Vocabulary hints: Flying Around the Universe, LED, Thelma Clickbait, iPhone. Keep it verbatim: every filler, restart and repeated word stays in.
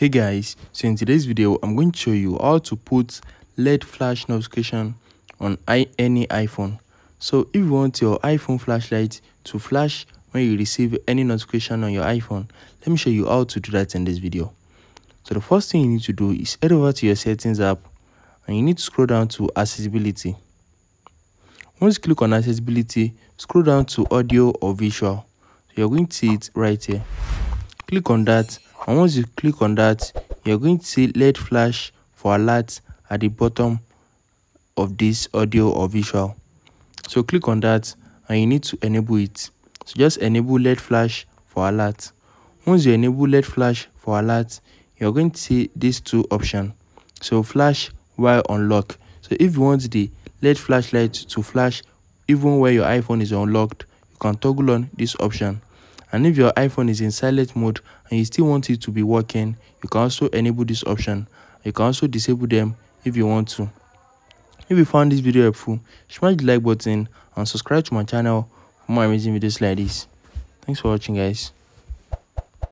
Hey guys, so in today's video I'm going to show you how to put L E D flash notification on any iPhone. So if you want your iPhone flashlight to flash when you receive any notification on your iPhone, let me show you how to do that in this video. So the first thing you need to do is head over to your settings app and you need to scroll down to accessibility. Once you click on accessibility, scroll down to audio or visual. So you're going to see it right here. Click on that. And once you click on that, you're going to see L E D flash for alerts at the bottom of this audio or visual. So click on that and you need to enable it. So just enable L E D flash for alerts. Once you enable L E D flash for alerts, you're going to see these two options. So flash while unlocked. So if you want the L E D flashlight to flash even where your iPhone is unlocked, you can toggle on this option. And if your iPhone is in silent mode and you still want it to be working, you can also enable this option. You can also disable them if you want to. If you found this video helpful, smash the like button and subscribe to my channel for more amazing videos like this. Thanks for watching, guys.